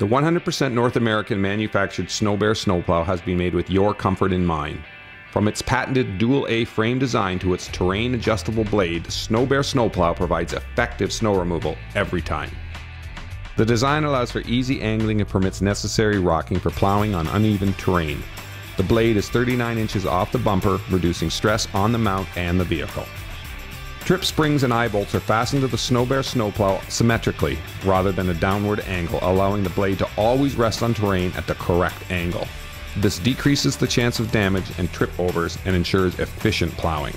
The 100% North American manufactured SnowBear snowplow has been made with your comfort in mind. From its patented dual A frame design to its terrain adjustable blade, the SnowBear snowplow provides effective snow removal every time. The design allows for easy angling and permits necessary rocking for plowing on uneven terrain. The blade is 39 inches off the bumper, reducing stress on the mount and the vehicle. Trip springs and eye bolts are fastened to the SnowBear snowplow symmetrically rather than a downward angle, allowing the blade to always rest on terrain at the correct angle. This decreases the chance of damage and trip overs and ensures efficient plowing.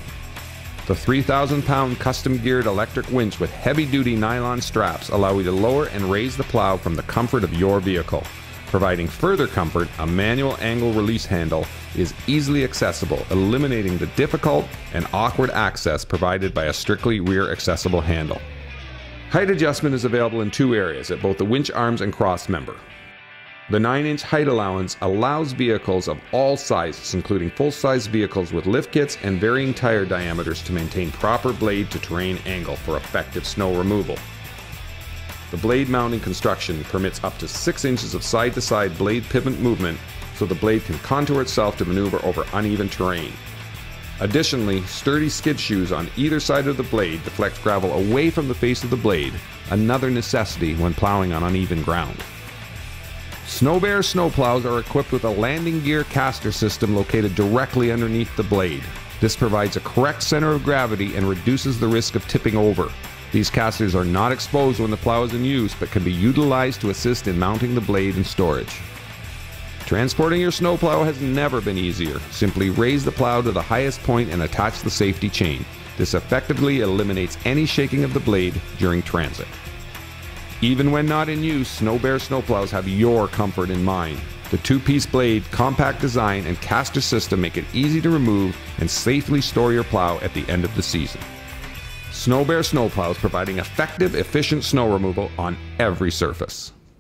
The 3,000-pound custom-geared electric winch with heavy-duty nylon straps allow you to lower and raise the plow from the comfort of your vehicle. Providing further comfort, a manual angle release handle is easily accessible, eliminating the difficult and awkward access provided by a strictly rear-accessible handle. Height adjustment is available in two areas, at both the winch arms and crossmember. The 9-inch height allowance allows vehicles of all sizes, including full-size vehicles with lift kits and varying tire diameters, to maintain proper blade-to-terrain angle for effective snow removal. The blade mounting construction permits up to 6 inches of side-to-side blade pivot movement, so the blade can contour itself to maneuver over uneven terrain. Additionally, sturdy skid shoes on either side of the blade deflect gravel away from the face of the blade, another necessity when plowing on uneven ground. SnowBear snowplows are equipped with a landing gear caster system located directly underneath the blade. This provides a correct center of gravity and reduces the risk of tipping over. These casters are not exposed when the plow is in use, but can be utilized to assist in mounting the blade and storage. Transporting your snowplow has never been easier. Simply raise the plow to the highest point and attach the safety chain. This effectively eliminates any shaking of the blade during transit. Even when not in use, SnowBear snowplows have your comfort in mind. The two-piece blade, compact design, and caster system make it easy to remove and safely store your plow at the end of the season. SnowBear snowplows providing effective, efficient snow removal on every surface.